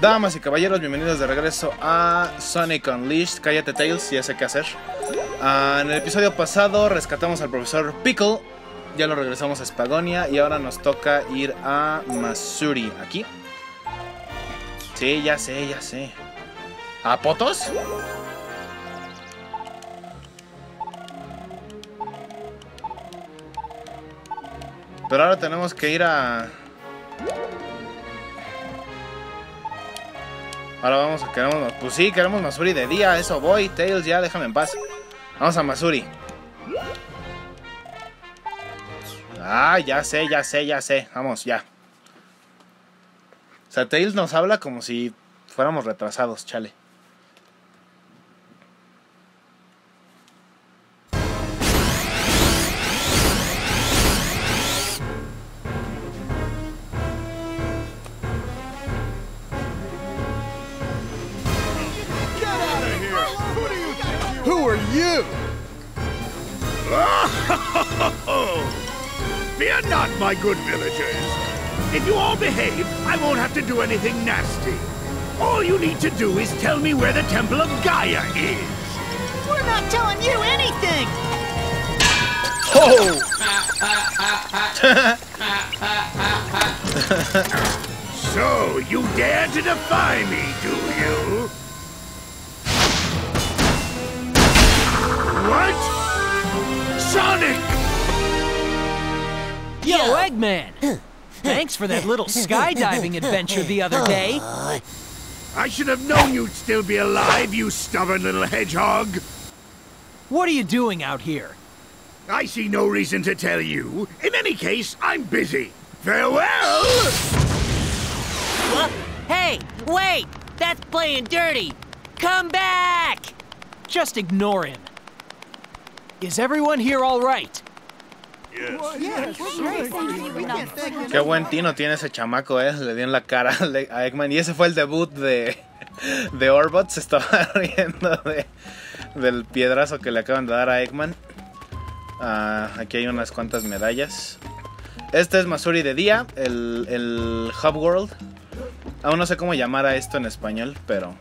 Damas y caballeros, bienvenidos de regreso a Sonic Unleashed. Cállate, Tails, ya sé qué hacer. En el episodio pasado rescatamos al profesor Pickle. Ya lo regresamos a Spagonia y ahora nos toca ir a Mazuri. ¿Aquí? Sí, ya sé, ya sé. ¿Apotos? Pero ahora tenemos que ir a... Ahora vamos a... Queremos, pues sí, queremos Mazuri de día. Eso voy, Tails, ya déjame en paz. Vamos a Mazuri. Ah, ya sé, ya sé, ya sé. Vamos, ya. O sea, Tails nos habla como si fuéramos retrasados, chale. Fear not, my good villagers. If you all behave, I won't have to do anything nasty. All you need to do is tell me where the Temple of Gaia is. We're not telling you anything! Oh! So, you dare to defy me, do you? What? Sonic! Yo, Eggman! Thanks for that little skydiving adventure the other day. I should have known you'd still be alive, you stubborn little hedgehog. What are you doing out here? I see no reason to tell you. In any case, I'm busy. Farewell! What? Hey, wait! That's playing dirty! Come back! Just ignore him. Is everyone here all right? Yes. Qué buen tino tiene ese chamaco, eh. Le dio en la cara a Eggman. Y ese fue el debut de Orbot. Se estaba riendo del piedrazo que le acaban de dar a Eggman. Aquí hay unas cuantas medallas. Este es Mazuri de día, el Hub World. Aún no sé cómo llamar a esto en español, pero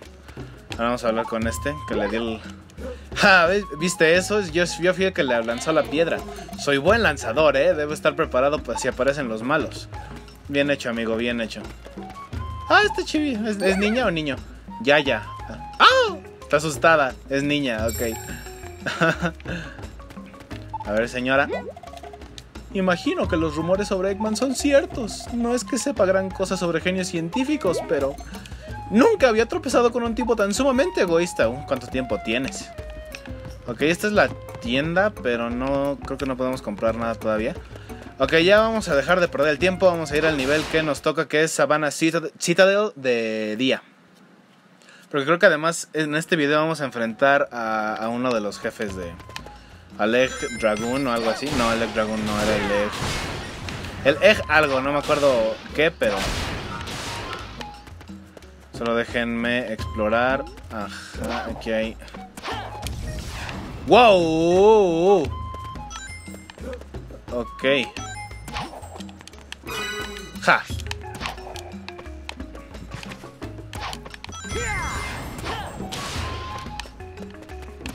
ahora vamos a hablar con este, que le dio el... Ja, ¿viste eso? Yo fui el que le lanzó la piedra. Soy buen lanzador, ¿eh? Debo estar preparado pues, si aparecen los malos. Bien hecho, amigo, bien hecho. Ah, este chibi. ¿Es niña o niño? Ya, ya. ¡Ah! Está asustada. Es niña, ok. A ver, señora. Imagino que los rumores sobre Eggman son ciertos. No es que sepa gran cosa sobre genios científicos, pero... Nunca había tropezado con un tipo tan sumamente egoísta. ¿Cuánto tiempo tienes? Ok, esta es la tienda, pero no creo que no podemos comprar nada todavía. Ok, ya vamos a dejar de perder el tiempo. Vamos a ir al nivel que nos toca, que es Savannah Citadel de día. Porque creo que además en este video vamos a enfrentar a uno de los jefes de... Al Egg Dragoon o algo así. No, el Egg Dragoon no era el Egg... El Egg algo, no me acuerdo qué, pero... Solo déjenme explorar. Ajá, aquí hay... ¡Wow! Ok. ¡Ja!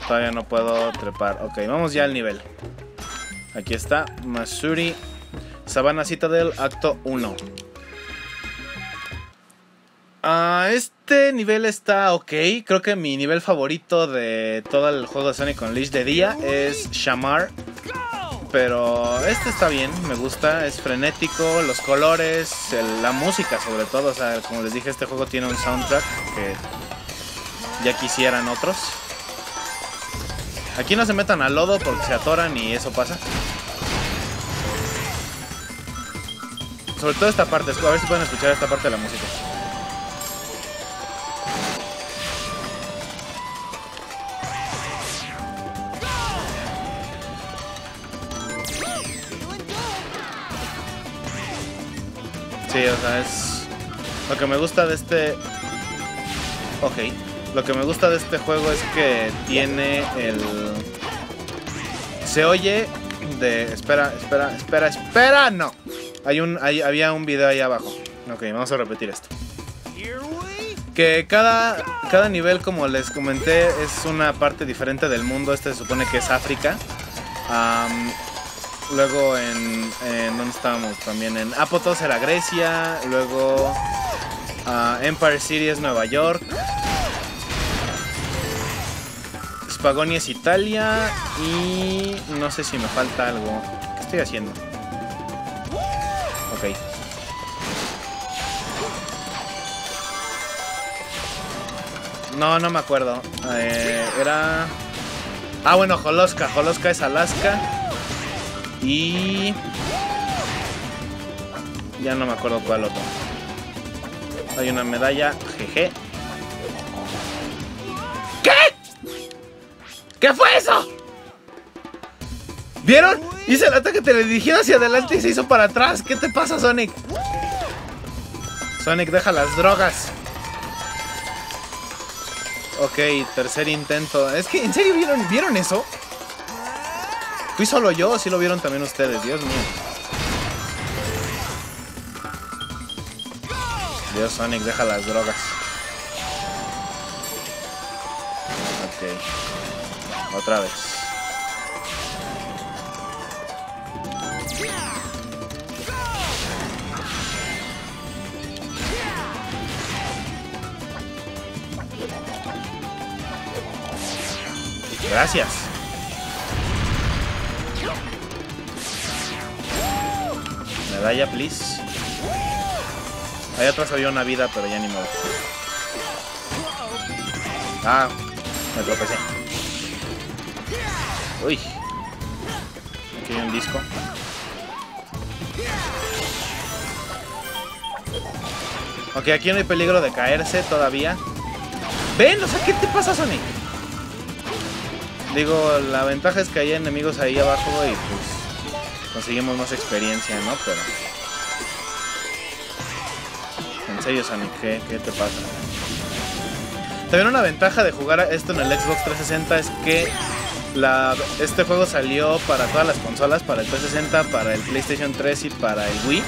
Todavía no puedo trepar. Ok, vamos ya al nivel. Aquí está. Mazuri. Savannah Citadel, acto 1. Este nivel está ok. Creo que mi nivel favorito de todo el juego de Sonic Unleashed de día es Shamar. Pero este está bien, me gusta. Es frenético, los colores, la música sobre todo. O sea, como les dije, este juego tiene un soundtrack que ya quisieran otros. Aquí no se metan al lodo porque se atoran y eso pasa. Sobre todo esta parte, a ver si pueden escuchar esta parte de la música. Sí, o sea, es... Lo que me gusta de este... Ok. Lo que me gusta de este juego es que tiene el... Se oye de... Espera, espera, espera, espera, no. Había un video ahí abajo. Ok, vamos a repetir esto. Que cada nivel, como les comenté, es una parte diferente del mundo. Este se supone que es África. Luego en ¿dónde estábamos? También en Apotos era Grecia. Luego Empire City es Nueva York. Spagonia es Italia. Y no sé si me falta algo. ¿Qué estoy haciendo? Ok. No me acuerdo. Era... Ah, bueno, Holoska. Holoska es Alaska. Y... ya no me acuerdo cuál otro. Hay una medalla. Jeje. ¿Qué? ¿Qué fue eso? ¿Vieron? Hice el ataque teledirigido hacia adelante y se hizo para atrás. ¿Qué te pasa, Sonic? Sonic, deja las drogas. Ok, tercer intento. Es que, ¿en serio vieron eso? ¿Fui solo yo o sí lo vieron también ustedes? Dios mío. Dios, Sonic, deja las drogas. Ok. Otra vez. Gracias. Medalla, please. Ahí atrás había una vida, pero ya ni modo. Ah, me tropecé. Uy. Aquí hay un disco. Ok, aquí no hay peligro de caerse todavía. Ven, o sea, ¿qué te pasa, Sonic? Digo, la ventaja es que hay enemigos ahí abajo y pues conseguimos más experiencia, ¿no? Pero... en serio, Sonic, ¿qué te pasa? También una ventaja de jugar esto en el Xbox 360 es que este juego salió para todas las consolas, para el 360, para el PlayStation 3 y para el Wii.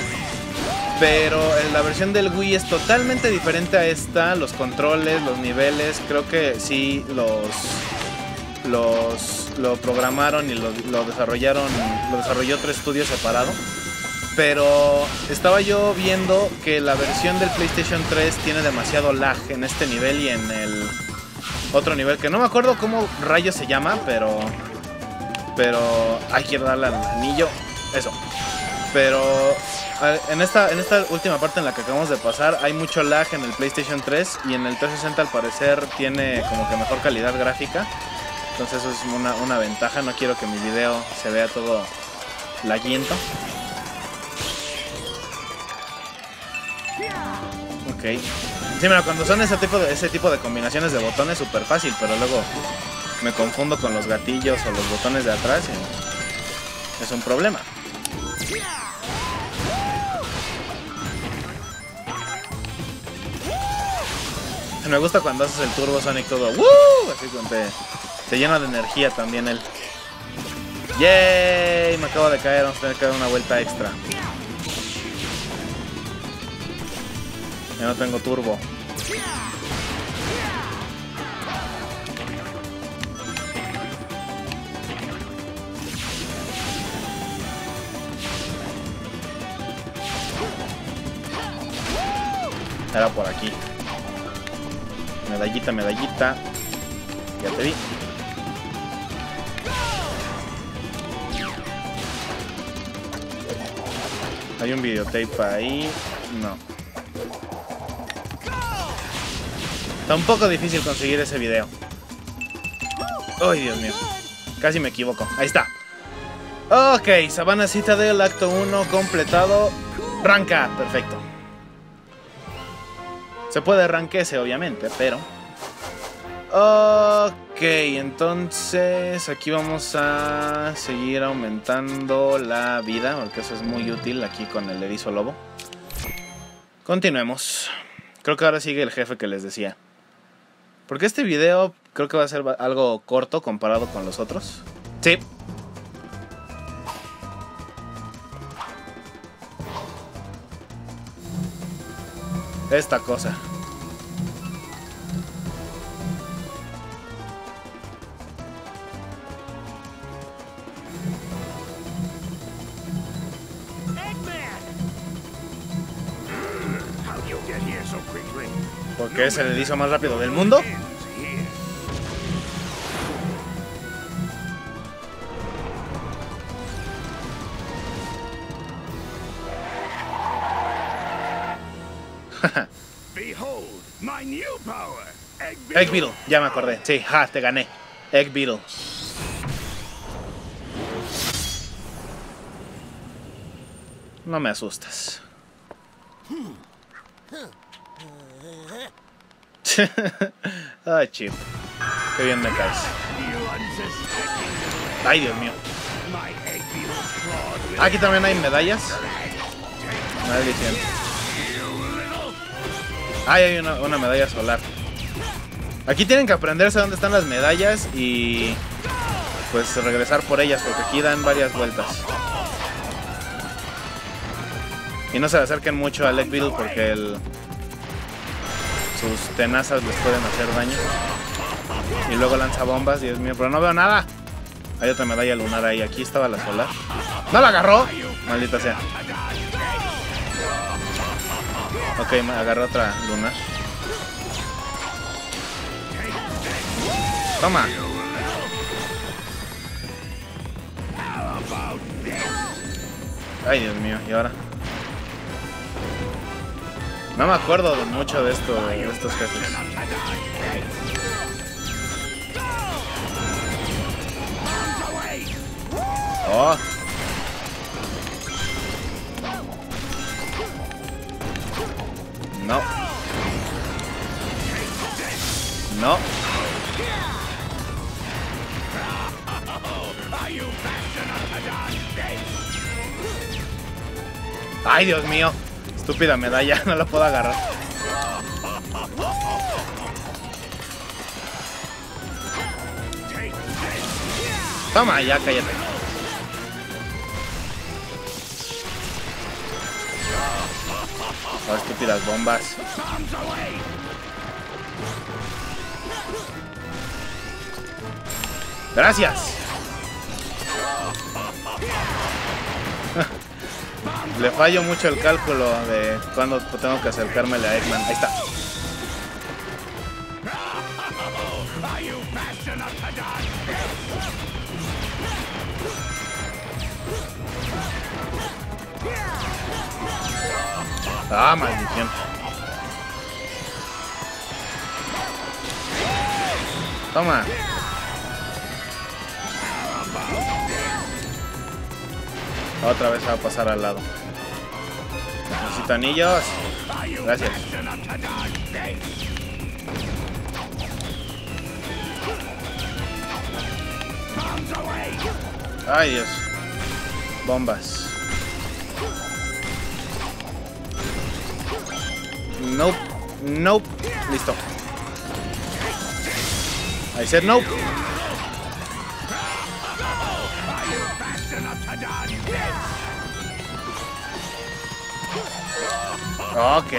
Pero la versión del Wii es totalmente diferente a esta. Los controles, los niveles, creo que sí lo programaron y lo desarrolló otro estudio separado. Pero estaba yo viendo que la versión del PlayStation 3 tiene demasiado lag en este nivel y en el otro nivel, que no me acuerdo cómo rayos se llama, pero ay, quiero darle al anillo, eso. Pero en esta última parte en la que acabamos de pasar hay mucho lag en el PlayStation 3 y en el 360 al parecer tiene como que mejor calidad gráfica. Entonces eso es una ventaja. No quiero que mi video se vea todo laguiento. Ok. Sí, mira, cuando son ese tipo de combinaciones de botones, súper fácil. Pero luego me confundo con los gatillos o los botones de atrás y es un problema. Me gusta cuando haces el Turbo Sonic todo. ¡Woo! Así con te llena de energía también él. ¡Yay! Me acabo de caer, vamos a tener que dar una vuelta extra. Ya no tengo turbo. Era por aquí. Medallita, medallita. Ya te vi. Hay un videotape ahí. No. Está un poco difícil conseguir ese video. Ay, Dios mío. Casi me equivoco. Ahí está. Ok, Savannah Citadel, acto 1 completado. Ranca, perfecto. Se puede ranquearse, obviamente, pero... Ok, entonces aquí vamos a seguir aumentando la vida, porque eso es muy útil aquí con el erizo lobo. Continuemos. Creo que ahora sigue el jefe que les decía. Porque este video creo que va a ser algo corto comparado con los otros. Sí. esta cosa. Porque es el erizo más rápido del mundo. Egg Beetle, ya me acordé. Sí, ja, te gané. Egg Beetle. No me asustas. Ay, chip. Qué bien me caes. Ay, Dios mío. Aquí también hay medallas. Ay, hay una medalla solar. Aquí tienen que aprenderse dónde están las medallas y pues regresar por ellas, porque aquí dan varias vueltas. Y no se le acerquen mucho al Egg Beetle porque sus tenazas les pueden hacer daño. Y luego lanza bombas, Dios mío, pero no veo nada. Hay otra medalla lunar ahí, aquí estaba la solar. ¡No la agarró! Maldita sea. Ok, me agarró otra lunar. Toma. Ay, Dios mío, ¿y ahora? No me acuerdo mucho de esto, de estos jefes. Oh. No. No. Ay, Dios mío. Estúpida medalla, no la puedo agarrar. Toma, ya cállate. Oh, estúpidas bombas. Gracias. Le fallo mucho el cálculo de cuando tengo que acercarme a Eggman. Ahí está. Ah, maldición. Toma. Otra vez va a pasar al lado. Necesito anillos. Gracias. Ay, Dios. Bombas. Nope. Nope. Listo. I said nope. Ok.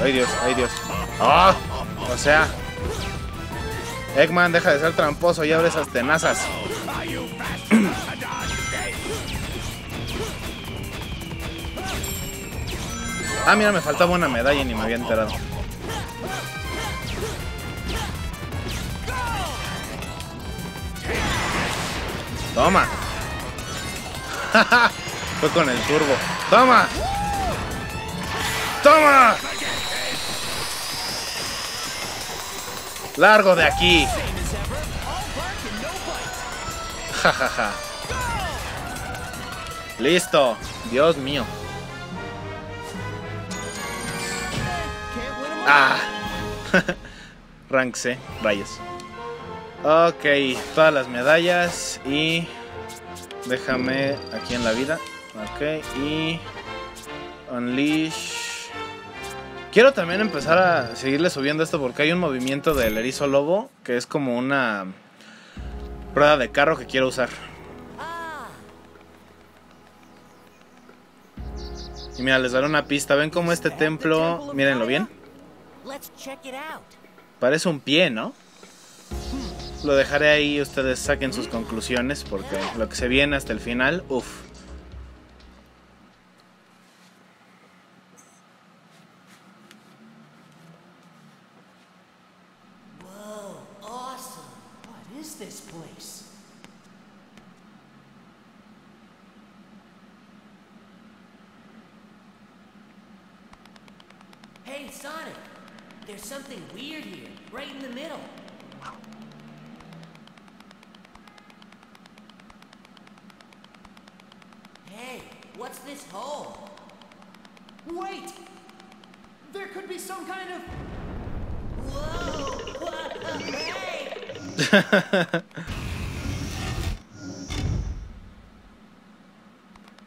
Ay, Dios, ay, Dios. ¡Oh! O sea, Eggman, deja de ser tramposo y abre esas tenazas. Ah, mira, me faltaba una medalla y ni me había enterado. Toma. Fue con el turbo. Toma. Toma. Largo de aquí. Jajaja. Listo. Dios mío. Ah. Rank C, rayos. Ok, todas las medallas y déjame aquí en la vida. Ok, y Unleash. Quiero también empezar a seguirle subiendo esto porque hay un movimiento del erizo lobo que es como una rueda de carro que quiero usar. Y mira, les daré una pista. ¿Ven cómo este templo? Mírenlo bien. Parece un pie, ¿no? Lo dejaré ahí, ustedes saquen sus conclusiones porque lo que se viene hasta el final, uff.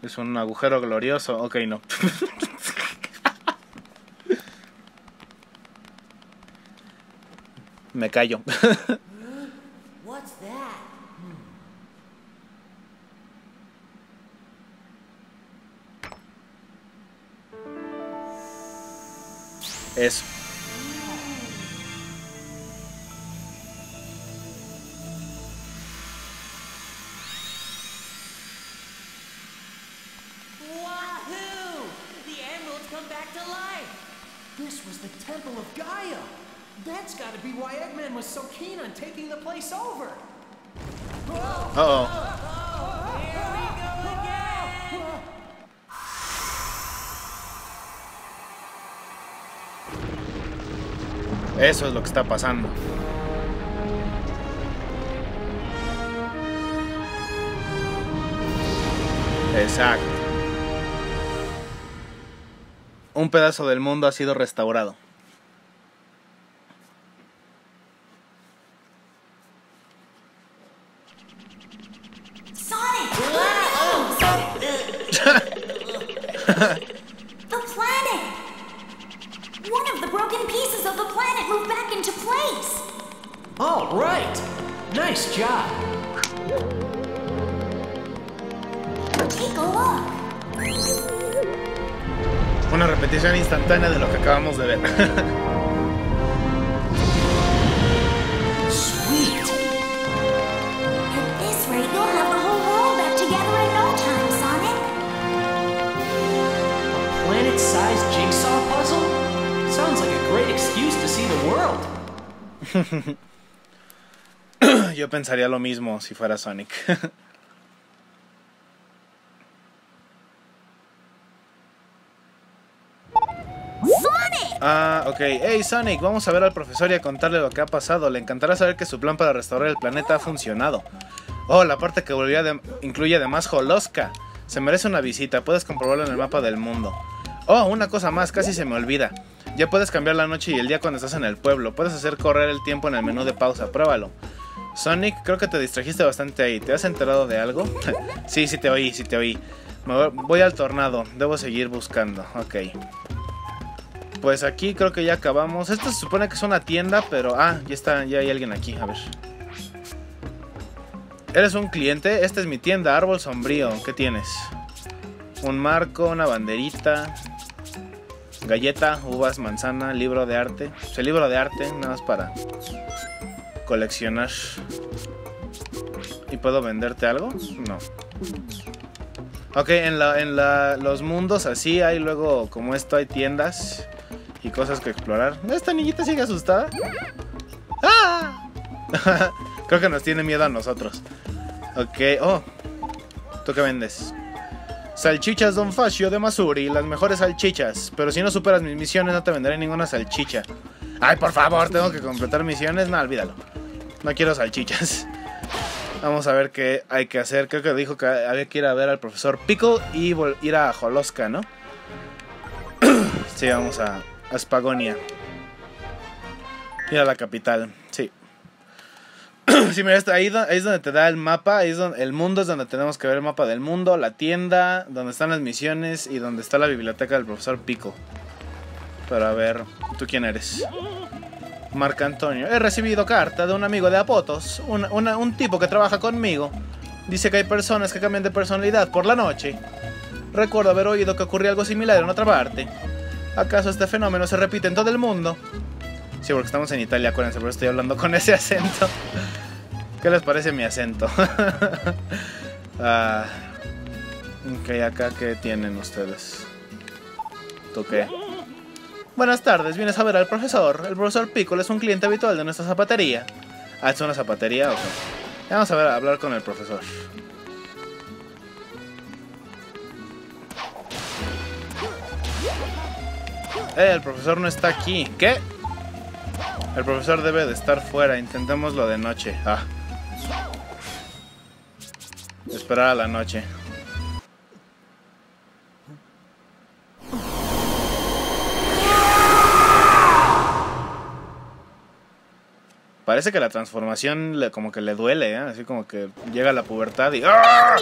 Es un agujero glorioso. Ok, no. Me callo. Eso. This was the temple of Gaia. That's got to be why Eggman was so keen on taking the place over. Uh-oh. Here we go again. Eso es lo que está pasando. Exacto. Un pedazo del mundo ha sido restaurado. Sonic. Oh, Sonic. The planet. One of the broken pieces of the planet moved back into place. All right. Nice job. Take a look. Una repetición instantánea de lo que acabamos de ver. Yo pensaría lo mismo si fuera Sonic. Ah, ok. Hey Sonic, vamos a ver al profesor y a contarle lo que ha pasado. Le encantará saber que su plan para restaurar el planeta ha funcionado. Oh, la parte que incluye además Holoska. Se merece una visita, puedes comprobarlo en el mapa del mundo. Oh, una cosa más, casi se me olvida. Ya puedes cambiar la noche y el día cuando estás en el pueblo. Puedes hacer correr el tiempo en el menú de pausa, pruébalo. Sonic, creo que te distrajiste bastante ahí. ¿Te has enterado de algo? Sí, sí te oí. Me voy al tornado, debo seguir buscando. Ok. Pues aquí creo que ya acabamos. Esto se supone que es una tienda, pero... Ah, ya está, ya hay alguien aquí, a ver. ¿Eres un cliente? Esta es mi tienda, Árbol Sombrío. ¿Qué tienes? Un marco, una banderita, galleta, uvas, manzana, libro de arte. O sea, libro de arte, nada más para coleccionar. ¿Y puedo venderte algo? No. Ok, los mundos así hay luego, como esto, hay tiendas y cosas que explorar. ¿Esta niñita sigue asustada? ¡Ah! Creo que nos tiene miedo a nosotros. Ok, oh. ¿Tú qué vendes? Salchichas Don Fascio de Mazuri, las mejores salchichas. Pero si no superas mis misiones no te venderé ninguna salchicha. Ay, por favor, tengo que completar misiones. No, olvídalo. No quiero salchichas. Vamos a ver qué hay que hacer. Creo que dijo que había que ir a ver al profesor Pickle y ir a Holoska, ¿no? Sí, vamos a Spagonia. Ir a la capital, sí. Sí, mira, ahí es donde te da el mapa. Ahí es donde, el mundo es donde tenemos que ver el mapa del mundo. La tienda, donde están las misiones y donde está la biblioteca del profesor Pickle. Para ver, ¿tú quién eres? Marco Antonio. He recibido carta de un amigo de Apotos, un tipo que trabaja conmigo. Dice que hay personas que cambian de personalidad por la noche. Recuerdo haber oído que ocurría algo similar en otra parte. ¿Acaso este fenómeno se repite en todo el mundo? Sí, porque estamos en Italia, acuérdense, pero estoy hablando con ese acento. ¿Qué les parece mi acento? Ok, acá, ¿qué tienen ustedes? ¿Tú qué? Buenas tardes, vienes a ver al profesor. El profesor Pickle es un cliente habitual de nuestra zapatería. Ah, ¿es una zapatería? Ok. Vamos a ver, a hablar con el profesor. El profesor no está aquí. ¿Qué? El profesor debe de estar fuera. Intentémoslo de noche. Ah. Esperar a la noche. Parece que la transformación como que le duele, ¿eh? Así como que llega a la pubertad y... ¡Ah!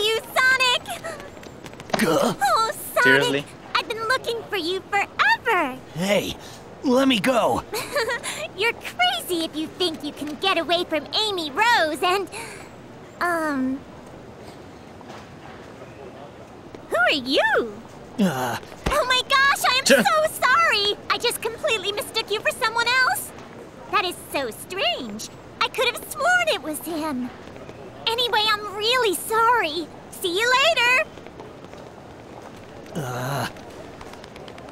Oh, Sonic. I've been looking for you forever. Hey, let me go. You're crazy if you think you can get away from Amy Rose and... Who are you? Oh my gosh, I am so sorry. I just completely mistook you for someone else. That is so strange. I could have sworn it was him. Anyway, I'm really sorry. See you later.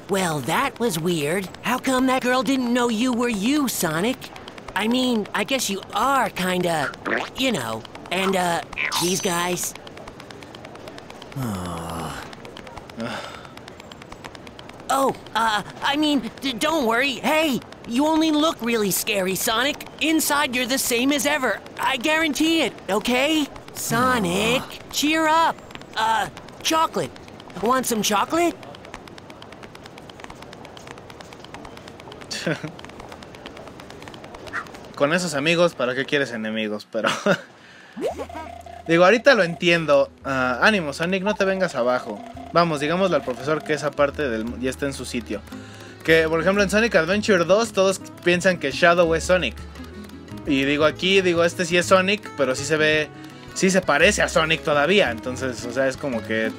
Well, that was weird. How come that girl didn't know you were you, Sonic? I mean, I guess you are kinda, you know, and these guys. I mean, don't worry. Hey, you only look really scary, Sonic. Inside, you're the same as ever. I guarantee it, okay? Sonic, cheer up. Chocolate. Want some chocolate? Con esos amigos, ¿para qué quieres enemigos? Pero... digo, ahorita lo entiendo. Ánimo, Sonic, no te vengas abajo. Vamos, digámosle al profesor que esa parte del... ya está en su sitio. Que, por ejemplo, en Sonic Adventure 2 todos piensan que Shadow es Sonic. Y digo, aquí, digo, este sí es Sonic, pero sí se ve... sí se parece a Sonic todavía. Entonces, o sea, es como que...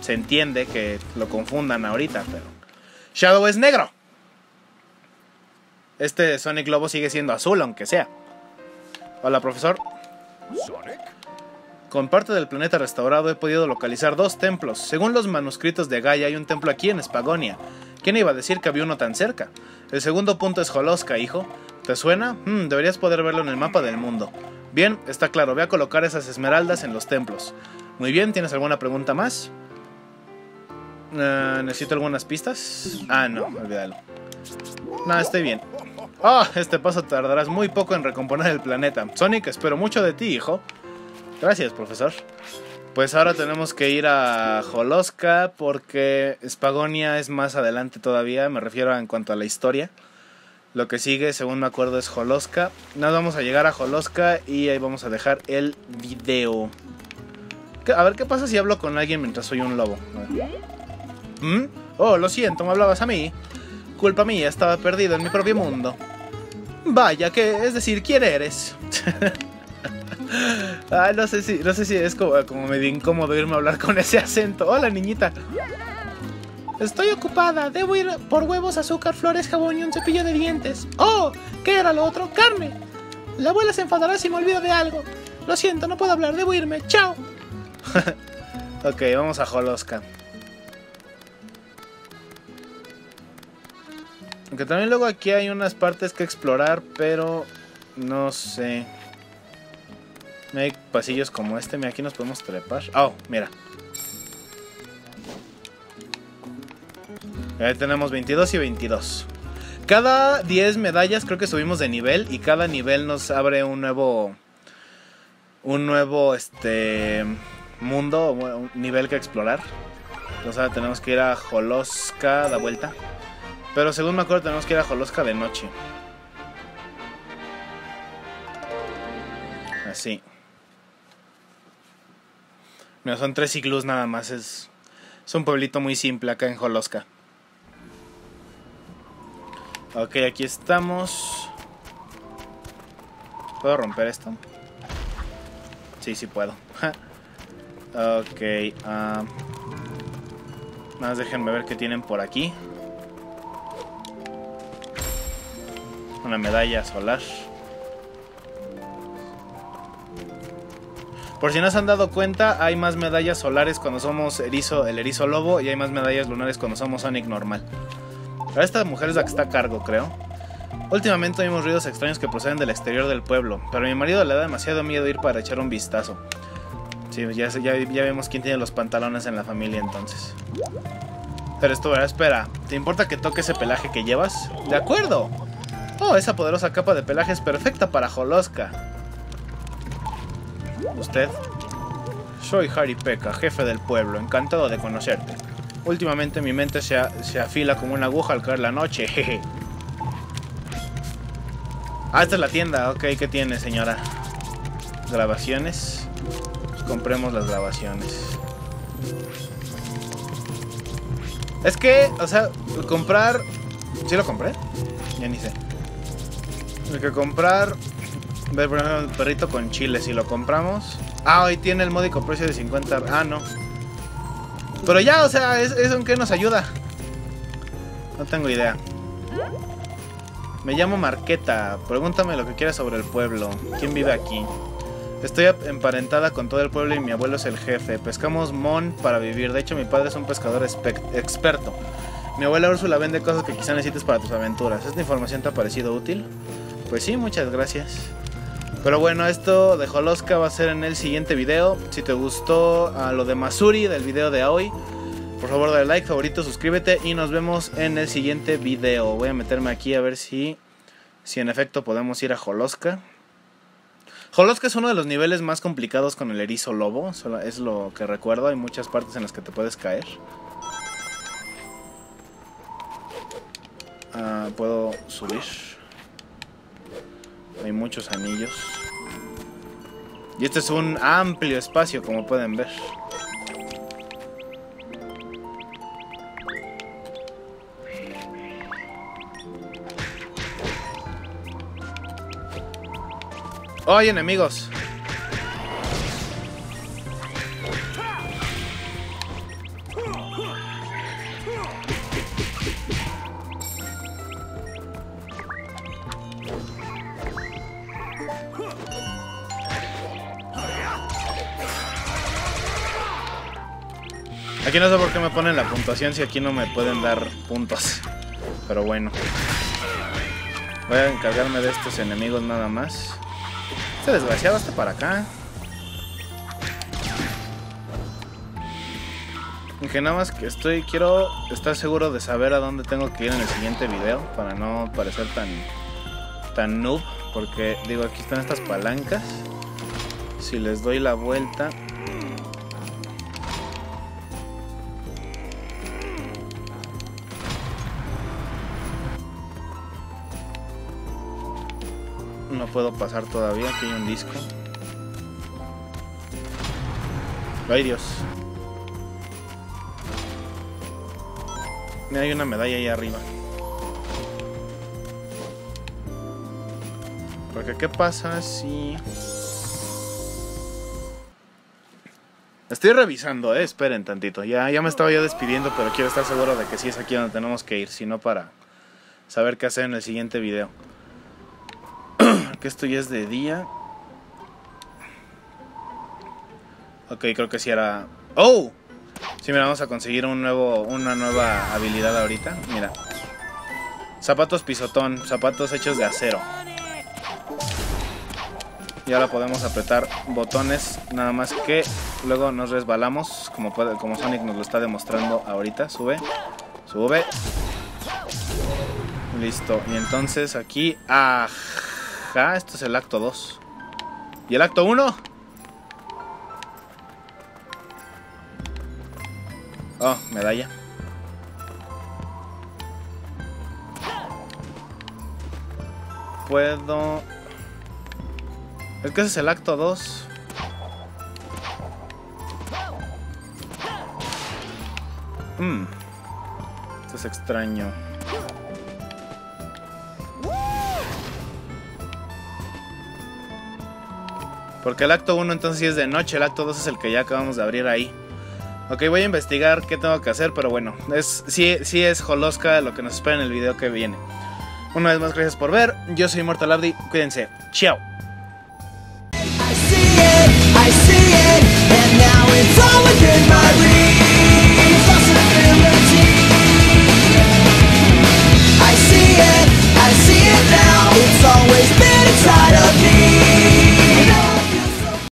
se entiende que lo confundan ahorita, pero... Shadow es negro. Este Sonic Lobo sigue siendo azul, aunque sea. Hola, profesor. ¿Sonic? Con parte del planeta restaurado he podido localizar dos templos. Según los manuscritos de Gaia, hay un templo aquí en Spagonia. ¿Quién iba a decir que había uno tan cerca? El segundo punto es Holoska, hijo. ¿Te suena? Deberías poder verlo en el mapa del mundo. Bien, está claro. Voy a colocar esas esmeraldas en los templos. Muy bien, ¿tienes alguna pregunta más? ¿Necesito algunas pistas? Ah, no, olvídalo. No, estoy bien. Ah, este paso tardarás muy poco en recomponer el planeta. Sonic, espero mucho de ti, hijo. Gracias, profesor. Pues ahora tenemos que ir a Holoska porque Spagonia es más adelante todavía. Me refiero a en cuanto a la historia. Lo que sigue, según me acuerdo, es Holoska. Nos vamos a llegar a Holoska y ahí vamos a dejar el video. A ver, ¿qué pasa si hablo con alguien mientras soy un lobo? Oh, lo siento, me hablabas a mí. Culpa mía, estaba perdido en mi propio mundo. Vaya, ¿qué? Es decir, ¿quién eres? Ay, no sé si es como medio incómodo irme a hablar con ese acento. Hola, niñita. Estoy ocupada, debo ir por huevos, azúcar, flores, jabón y un cepillo de dientes. Oh, ¿qué era lo otro? Carne. La abuela se enfadará si me olvido de algo. Lo siento, no puedo hablar, debo irme, chao. Ok, vamos a Holoska. Aunque también luego aquí hay unas partes que explorar, pero no sé. Hay pasillos como este, mira, aquí nos podemos trepar. Oh, mira. Ahí tenemos 22 y 22. Cada 10 medallas creo que subimos de nivel y cada nivel nos abre un nuevo mundo, un nivel que explorar. Entonces ahora tenemos que ir a Holoska, da vuelta. Pero según me acuerdo tenemos que ir a Holoska de noche. Así. Mira, son 3 iglús nada más. Es un pueblito muy simple acá en Holoska. Ok, aquí estamos. ¿Puedo romper esto? Sí, sí puedo. Ok. Nada más déjenme ver qué tienen por aquí. Una medalla solar. Por si no se han dado cuenta, hay más medallas solares cuando somos el erizo lobo, y hay más medallas lunares cuando somos Sonic normal. Pero esta mujer es la que está a cargo, creo. Últimamente oímos ruidos extraños que proceden del exterior del pueblo, pero a mi marido le da demasiado miedo ir para echar un vistazo. Sí, ya vemos quién tiene los pantalones en la familia entonces. Pero esto, espera, ¿te importa que toque ese pelaje que llevas? ¡De acuerdo! Oh, esa poderosa capa de pelaje es perfecta para Holoska. ¿Usted? Soy Harry Pekka, jefe del pueblo. Encantado de conocerte. Últimamente mi mente se afila como una aguja al caer la noche. Jeje. Ah, esta es la tienda. Ok, ¿qué tiene, señora? Grabaciones. Pues compremos las grabaciones. Es que, o sea, comprar... ¿Sí lo compré? Ya ni sé. Hay que comprar... Ver, por ejemplo, el perrito con chile, si lo compramos. Ah, hoy tiene el módico precio de 50. Ah, no. Pero ya, o sea, ¿eso en qué nos ayuda? No tengo idea. Me llamo Marqueta. Pregúntame lo que quieras sobre el pueblo. ¿Quién vive aquí? Estoy emparentada con todo el pueblo y mi abuelo es el jefe. Pescamos mon para vivir. De hecho, mi padre es un pescador experto. Mi abuela Úrsula vende cosas que quizá necesites para tus aventuras. ¿Esta información te ha parecido útil? Pues sí, muchas gracias. Pero bueno, esto de Holoska va a ser en el siguiente video. Si te gustó lo de Mazuri del video de hoy, por favor dale like, favorito, suscríbete y nos vemos en el siguiente video. Voy a meterme aquí a ver si en efecto podemos ir a Holoska. Holoska es uno de los niveles más complicados con el erizo lobo, es lo que recuerdo. Hay muchas partes en las que te puedes caer. Puedo subir. Hay muchos anillos. Y este es un amplio espacio, como pueden ver. ¡Oh, hay enemigos! Aquí no sé por qué me ponen la puntuación si aquí no me pueden dar puntos. Pero bueno. Voy a encargarme de estos enemigos nada más. Este desgraciado está para acá. Aunque nada más que quiero estar seguro de saber a dónde tengo que ir en el siguiente video. Para no parecer tan noob. Porque, digo, aquí están estas palancas. Si les doy la vuelta... No puedo pasar todavía, aquí hay un disco. ¡Ay, Dios! Mira, hay una medalla ahí arriba. Porque, ¿qué pasa si...? Estoy revisando, esperen tantito. Ya me estaba yo despidiendo, pero quiero estar seguro de que sí es aquí donde tenemos que ir. Si no, para saber qué hacer en el siguiente video. Que esto ya es de día. Ok, creo que sí era... ¡Oh! Sí, mira, vamos a conseguir una nueva habilidad ahorita. Mira. Zapatos pisotón. Zapatos hechos de acero. Y ahora podemos apretar botones. Nada más que luego nos resbalamos. Como Sonic nos lo está demostrando ahorita. Sube. Sube. Listo. Y entonces aquí... ¡Ah! Acá, esto es el acto 2. ¿Y el acto 1? Oh, medalla. Puedo... Es que ese es el acto 2. Esto es extraño. Porque el acto 1 entonces sí es de noche, el acto 2 es el que ya acabamos de abrir ahí. Ok, voy a investigar qué tengo que hacer, pero bueno, sí es Holoska lo que nos espera en el video que viene. Una vez más, gracias por ver. Yo soy Immortal Abdi, cuídense. Chao. I see it now, it's always been inside of me.